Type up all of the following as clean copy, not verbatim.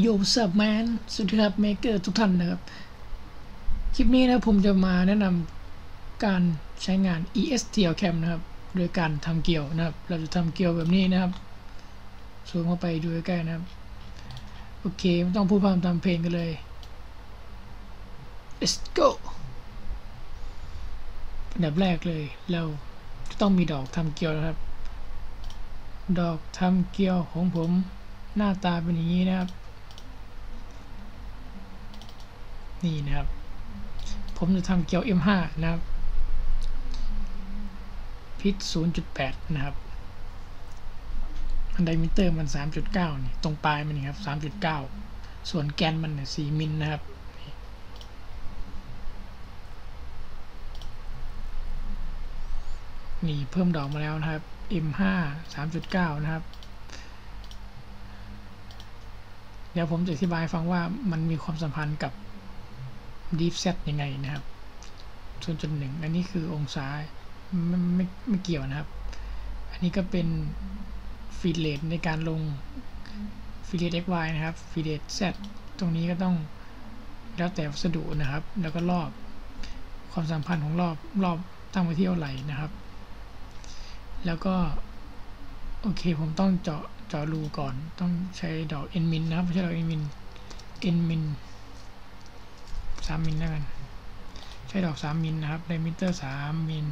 โยเซฟแมนสวัสดีครับเมเกอร์ทุกท่านนะครับคลิปนี้นะผมจะมาแนะนำการใช้งาน ESTL Cam นะครับโดยการทำเกลียวนะครับเราจะทำเกลียวแบบนี้นะครับซูมเข้าไปดูใกล้ๆนะครับโอเคไม่ต้องพูดพร่ำทำเพลงกันเลย let's go อันดับแรกเลยเราต้องมีดอกทำเกลียวนะครับดอกทำเกลียวของผมหน้าตาเป็นอย่างนี้นะครับนี่นะครับผมจะทำเกลียว M5 นะครับพิษ 0.8 นะครับอันไดมิเตอร์มัน 3.9 นี่ตรงปลายมันนี่ครับ 3.9 ส่วนแกนมันเนี่ย 4 มิลนะครับนี่เพิ่มดอกมาแล้วนะครับ M5 3.9 นะครับเดี๋ยวผมจะอธิบายฟังว่ามันมีความสัมพันธ์กับ Deep Set ยังไงนะครับ 0.1 อันนี้คือองศาไม่เกี่ยวนะครับอันนี้ก็เป็นฟีดเรทในการลงฟีดเรท XY นะครับฟีดเรท Z ตรงนี้ก็ต้องแล้วแต่วัสดุนะครับแล้วก็รอบความสัมพันธ์ของรอบตั้งไว้ที่เท่าไหร่นะครับแล้วก็โอเคผมต้องเจาะรูก่อนต้องใช้ดอก N มิลนะครับใช้ดอก N มิล N มิล 3 มิลแล้วกันใช้ดอก 3 มิลนะครับไดมิเตอร์ 3 มิล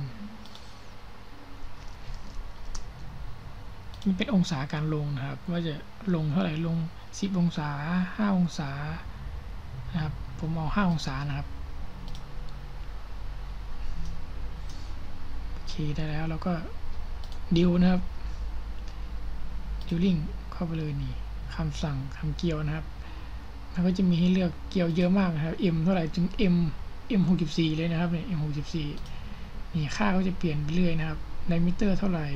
มันเป็นองศาการลงนะครับว่าจะลงเท่าไหร่ลง10องศา5องศานะครับผมเอา5องศานะครับโอเคได้แล้วเราก็ดิวนะครับดิวลิงเข้าไปเลยนี่คำสั่งคำเกลียวนะครับมันก็จะมีให้เลือกเกลียวเยอะมากนะครับ M เท่าไหร่ถึง M64 เลยนะครับเนี่ย M64 นี่ค่าก็จะเปลี่ยนไปเรื่อยนะครับไดมิเตอร์เท่าไหร่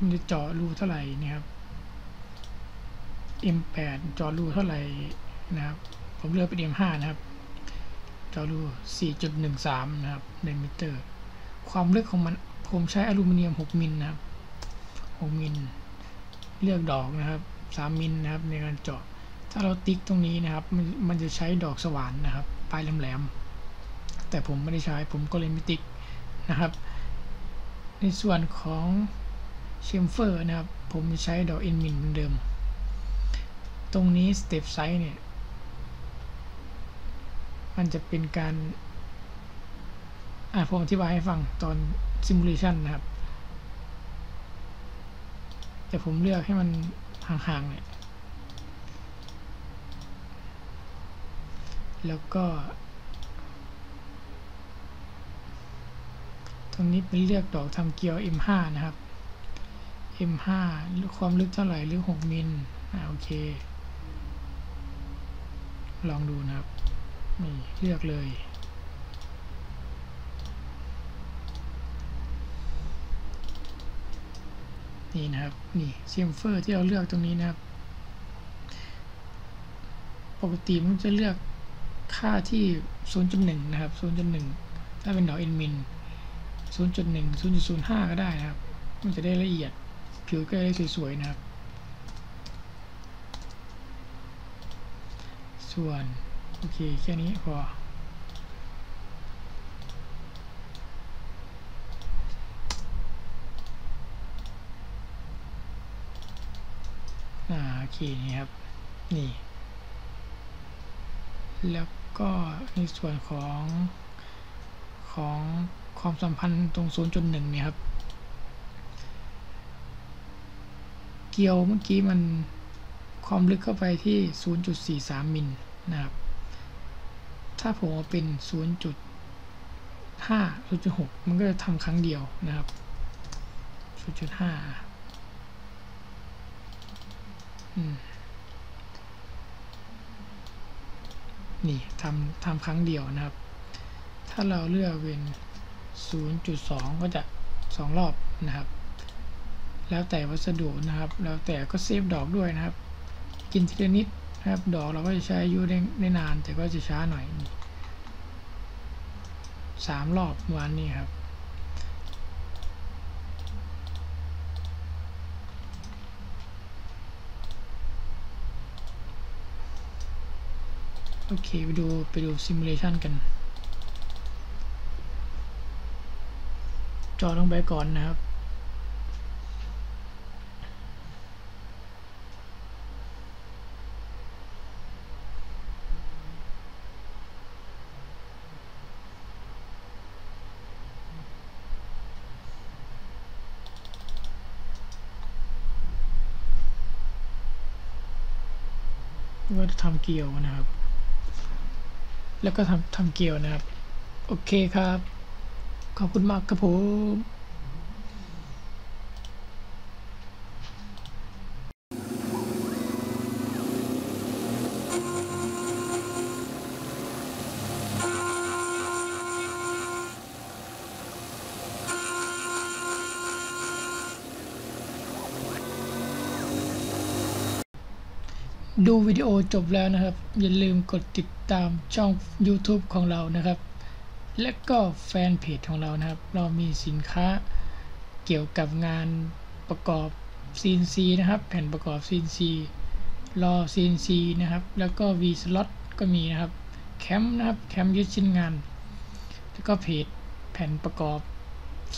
มันจะเจาะรูเท่าไหร่นะครับ M8 เจาะรูเท่าไหร่นะครับผมเลือกเป็น M5 นะครับเจาะรู 4.13 นะครับไดมิเตอร์ความลึกของมันผมใช้อลูมิเนียม6มิลนะครับ6มิลเลือกดอกนะครับ3มิลนะครับในการเจาะถ้าเราติ๊กตรงนี้นะครับมันจะใช้ดอกสว่านนะครับปลายแหลมๆแต่ผมไม่ได้ใช้ผมก็เลยไม่ติ๊กนะครับในส่วนของเชมเฟอร์นะครับผมจะใช้ดอก N มิลเหมือนเดิมตรงนี้สเต็ปไซส์เนี่ยมันจะเป็นการผมอธิบายให้ฟังตอนซิมูเลชันนะครับแต่ผมเลือกให้มันห่างๆเนี่ยแล้วก็ตรงนี้เป็นเลือกดอกทำเกลียว M5 นะครับ M5 ความลึกเท่าไหร่หรือ6มิลโอเคลองดูนะครับนี่เลือกเลยนี่นะครับนี่เชมเฟอร์ที่เราเลือกตรงนี้นะครับปกติมันจะเลือกค่าที่ 0.1 นะครับ 0.1 ถ้าเป็นดอก N มิล 0.1 0.05 ก็ได้นะครับมันจะได้ละเอียดผิวก็ได้สวยๆนะครับส่วนโอเคแค่นี้พอโอเคนี่ครับนี่แล้วก็ในส่วนของความสัมพันธ์ตรง 0.1 เนี่ยครับเกลียวเมื่อกี้มันความลึกเข้าไปที่ 0.43 มิลนะครับถ้าผมเอาเป็น 0.5 0.6 มันก็จะทำครั้งเดียวนะครับ 0.5นี่ทำครั้งเดียวนะครับถ้าเราเลือกเป็น 0.2 ก็จะ2รอบนะครับแล้วแต่วัสดุนะครับแล้วแต่ก็เซฟดอกด้วยนะครับกินทีละนิดนะครับดอกเราก็จะใช้อยู่ได้นานแต่ก็จะช้าหน่อย3รอบวันนี้ครับ โอเคไปดูซิมูเลชันกันจอลงไปก่อนนะครับว่าทำเกลียวนะครับแล้วก็ทำเกลียวนะครับโอเคครับขอบคุณมากครับผมดูวิดีโอจบแล้วนะครับอย่าลืมกดติดตามช่อง YouTube ของเรานะครับและก็แฟนเพจของเรานะครับเรามีสินค้าเกี่ยวกับงานประกอบ CNC นะครับแผ่นประกอบ CNC ลอ CNC นะครับแล้วก็ V-Slot ก็มีนะครับแคมนะครับแคมยึดชิ้นงานแล้วก็เพจแผ่นประกอบ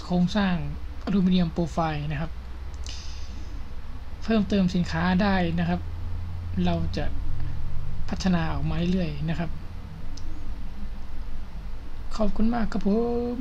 โครงสร้างอลูมิเนียมโปรไฟล์นะครับเพิ่มเติมสินค้าได้นะครับเราจะพัฒนาออกมาเรื่อยๆนะครับขอบคุณมากครับผม